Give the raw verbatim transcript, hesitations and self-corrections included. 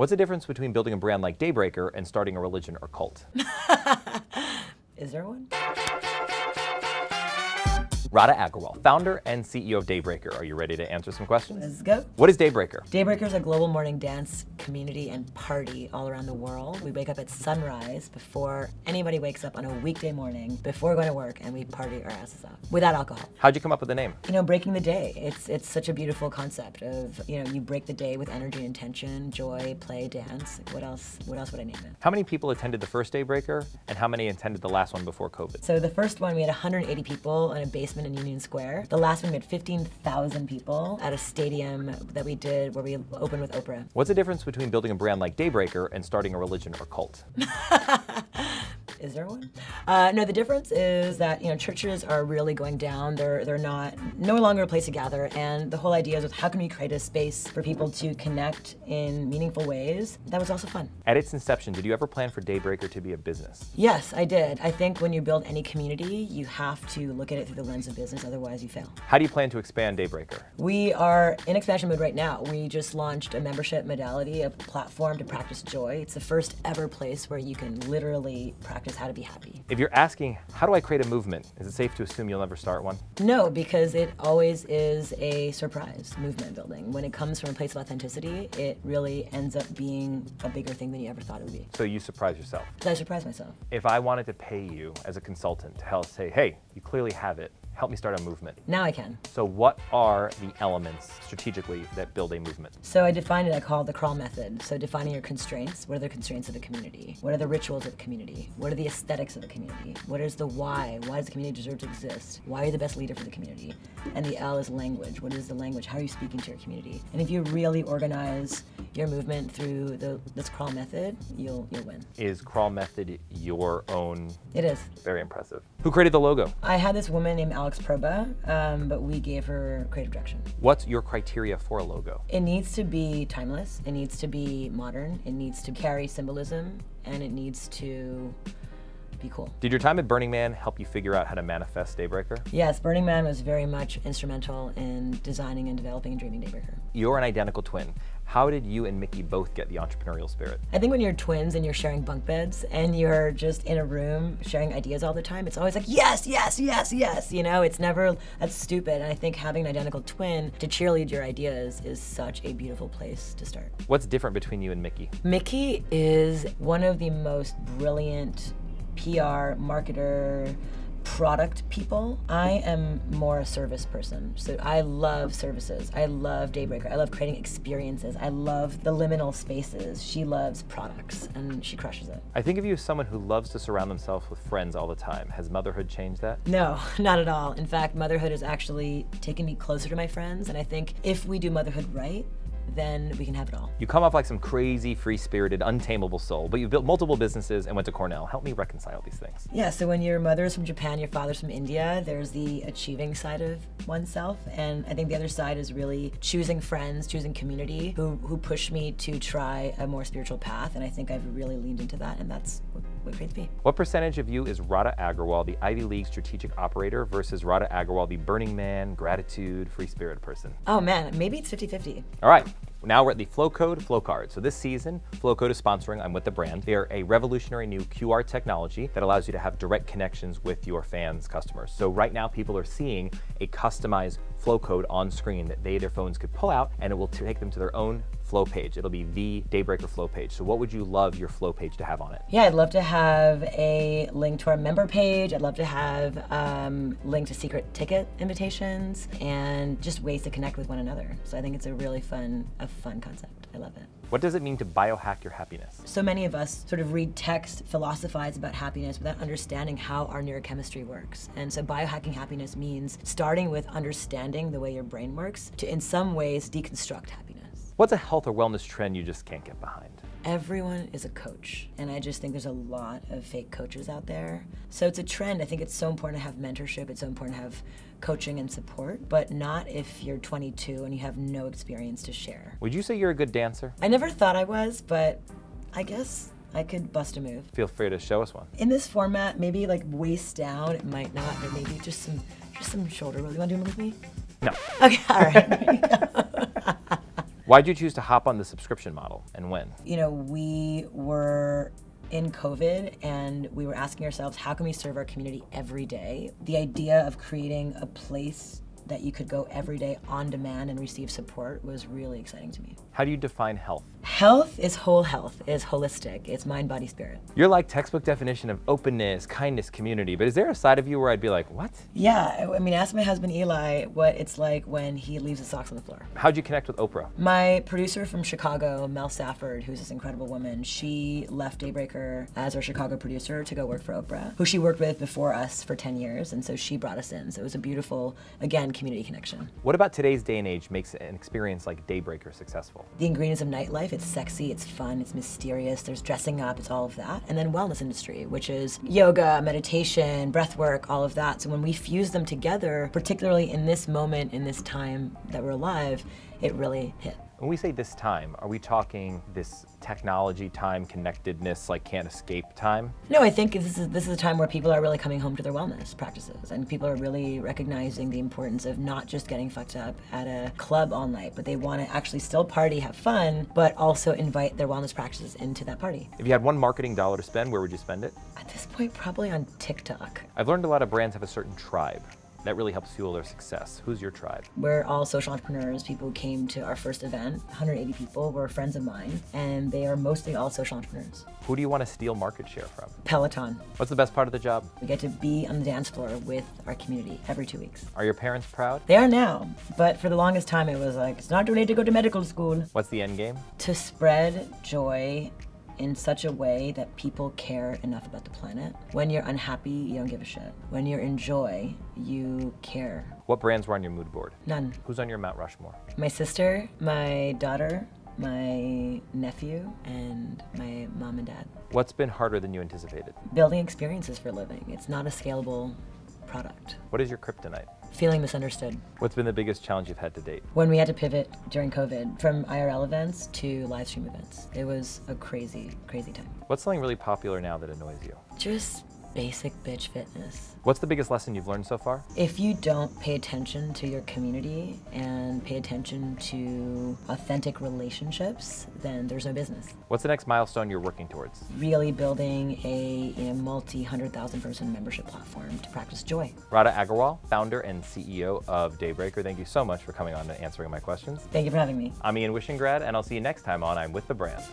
What's the difference between building a brand like Daybreaker and starting a religion or cult? Is there one? Radha Agrawal, founder and C E O of Daybreaker. Are you ready to answer some questions? Let's go. What is Daybreaker? Daybreaker is a global morning dance community and party all around the world. We wake up at sunrise before anybody wakes up on a weekday morning before going to work, and we party our asses off without alcohol. How'd you come up with the name? You know, breaking the day. It's it's such a beautiful concept of, you know, you break the day with energy, intention, joy, play, dance. What else? What else would I name it? How many people attended the first Daybreaker, and how many attended the last one before COVID? So the first one we had one hundred eighty people in a basement in Union Square. The last one we had fifteen thousand people at a stadium that we did where we opened with Oprah. What's the difference between building a brand like Daybreaker and starting a religion or cult? Is there one? Uh, no, the difference is that, you know, churches are really going down. They're they're not no longer a place to gather, and the whole idea is, how can we create a space for people to connect in meaningful ways? That was also fun. At its inception, did you ever plan for Daybreaker to be a business? Yes, I did. I think when you build any community, you have to look at it through the lens of business, otherwise you fail. How do you plan to expand Daybreaker? We are in expansion mode right now. We just launched a membership modality, a platform to practice joy. It's the first ever place where you can literally practice how to be happy. If you're asking, how do I create a movement, is it safe to assume you'll never start one? No, because it always is a surprise. Movement building, when it comes from a place of authenticity, it really ends up being a bigger thing than you ever thought it would be. So you surprise yourself? I surprise myself. If I wanted to pay you as a consultant to help say, hey, you clearly have it, help me start a movement. Now I can. So what are the elements strategically that build a movement? So I defined it, I call it the crawl method. So defining your constraints. What are the constraints of the community? What are the rituals of the community? What are the aesthetics of the community? What is the why? Why does the community deserve to exist? Why are you the best leader for the community? And the L is language. What is the language? How are you speaking to your community? And if you really organize your movement through the, this crawl method, you'll, you'll win. Is crawl method your own? It is. Very impressive. Who created the logo? I had this woman named Alex Proba, um, but we gave her creative direction. What's your criteria for a logo? It needs to be timeless, it needs to be modern, it needs to carry symbolism, and it needs to be cool. Did your time at Burning Man help you figure out how to manifest Daybreaker? Yes, Burning Man was very much instrumental in designing and developing and dreaming Daybreaker. You're an identical twin. How did you and Mickey both get the entrepreneurial spirit? I think when you're twins and you're sharing bunk beds and you're just in a room sharing ideas all the time, it's always like, yes, yes, yes, yes. You know, it's never, that's stupid. And I think having an identical twin to cheerlead your ideas is such a beautiful place to start. What's different between you and Mickey? Mickey is one of the most brilliant P R, marketer, product people. I am more a service person. So I love services. I love Daybreaker. I love creating experiences. I love the liminal spaces. She loves products and she crushes it. I think of you as someone who loves to surround themselves with friends all the time. Has motherhood changed that? No, not at all. In fact, motherhood has actually taken me closer to my friends. And I think if we do motherhood right, then we can have it all. You come off like some crazy, free-spirited, untamable soul, but you've built multiple businesses and went to Cornell. Help me reconcile these things. Yeah, so when your mother's from Japan, your father's from India, there's the achieving side of oneself, and I think the other side is really choosing friends, choosing community, who, who pushed me to try a more spiritual path, and I think I've really leaned into that, and that's what creates me. What percentage of you is Radha Agrawal, the Ivy League strategic operator, versus Radha Agrawal, the Burning Man, gratitude, free-spirit person? Oh man, maybe it's fifty fifty. All right. Now we're at the Flowcode Flow Card. So this season, Flowcode is sponsoring I'm With the Brand. They are a revolutionary new Q R technology that allows you to have direct connections with your fans, customers. So right now people are seeing a customized Flowcode on screen that they, their phones could pull out, and it will take them to their own flow page. It'll be the Daybreaker flow page. So what would you love your flow page to have on it? Yeah, I'd love to have a link to our member page. I'd love to have um, link to secret ticket invitations and just ways to connect with one another. So I think it's a really fun, a fun concept. I love it. What does it mean to biohack your happiness? So many of us sort of read text, philosophize about happiness without understanding how our neurochemistry works. And so biohacking happiness means starting with understanding the way your brain works to, in some ways, deconstruct happiness. What's a health or wellness trend you just can't get behind? Everyone is a coach, and I just think there's a lot of fake coaches out there. So it's a trend. I think it's so important to have mentorship. It's so important to have coaching and support, but not if you're twenty-two and you have no experience to share. Would you say you're a good dancer? I never thought I was, but I guess I could bust a move. Feel free to show us one. In this format, maybe like waist down, it might not, or maybe just some, just some shoulder roll. You wanna do one with me? No. Okay, all right. Why'd you choose to hop on the subscription model and when? You know, we were in COVID and we were asking ourselves, how can we serve our community every day? The idea of creating a place that you could go every day on demand and receive support was really exciting to me. How do you define health? Health is whole health, is holistic, it's mind, body, spirit. You're like textbook definition of openness, kindness, community, but is there a side of you where I'd be like, what? Yeah, I mean, ask my husband Eli what it's like when he leaves his socks on the floor. How'd you connect with Oprah? My producer from Chicago, Mel Safford, who's this incredible woman, she left Daybreaker as our Chicago producer to go work for Oprah, who she worked with before us for ten years, and so she brought us in. So it was a beautiful, again, community connection. What about today's day and age makes an experience like Daybreaker successful? The ingredients of nightlife, it's sexy, it's fun, it's mysterious, there's dressing up, it's all of that. And then wellness industry, which is yoga, meditation, breath work, all of that. So when we fuse them together, particularly in this moment, in this time that we're alive, it really hit. When we say this time, are we talking this technology time, connectedness, like can't escape time? No, I think this is, this is a time where people are really coming home to their wellness practices, and people are really recognizing the importance of not just getting fucked up at a club all night, but they want to actually still party, have fun, but also invite their wellness practices into that party. If you had one marketing dollar to spend, where would you spend it? At this point, probably on TikTok. I've learned a lot of brands have a certain tribe that really helps fuel their success. Who's your tribe? We're all social entrepreneurs. People who came to our first event, one hundred eighty people, were friends of mine, and they are mostly all social entrepreneurs. Who do you want to steal market share from? Peloton. What's the best part of the job? We get to be on the dance floor with our community every two weeks. Are your parents proud? They are now, but for the longest time it was like, it's not too late to go to medical school. What's the end game? To spread joy in such a way that people care enough about the planet. When you're unhappy, you don't give a shit. When you're in joy, you care. What brands were on your mood board? None. Who's on your Mount Rushmore? My sister, my daughter, my nephew, and my mom and dad. What's been harder than you anticipated? Building experiences for a living. It's not a scalable product. What is your kryptonite? Feeling misunderstood. What's been the biggest challenge you've had to date? When we had to pivot during COVID from I R L events to live stream events. It was a crazy, crazy time. What's something really popular now that annoys you? Just basic bitch fitness. What's the biggest lesson you've learned so far? If you don't pay attention to your community and pay attention to authentic relationships, then there's no business. What's the next milestone you're working towards? Really building a, you know, multi-hundred thousand person membership platform to practice joy. Radha Agrawal, founder and C E O of Daybreaker, thank you so much for coming on and answering my questions. Thank you for having me. I'm Ian Wishingrad, and I'll see you next time on I'm With the Brand.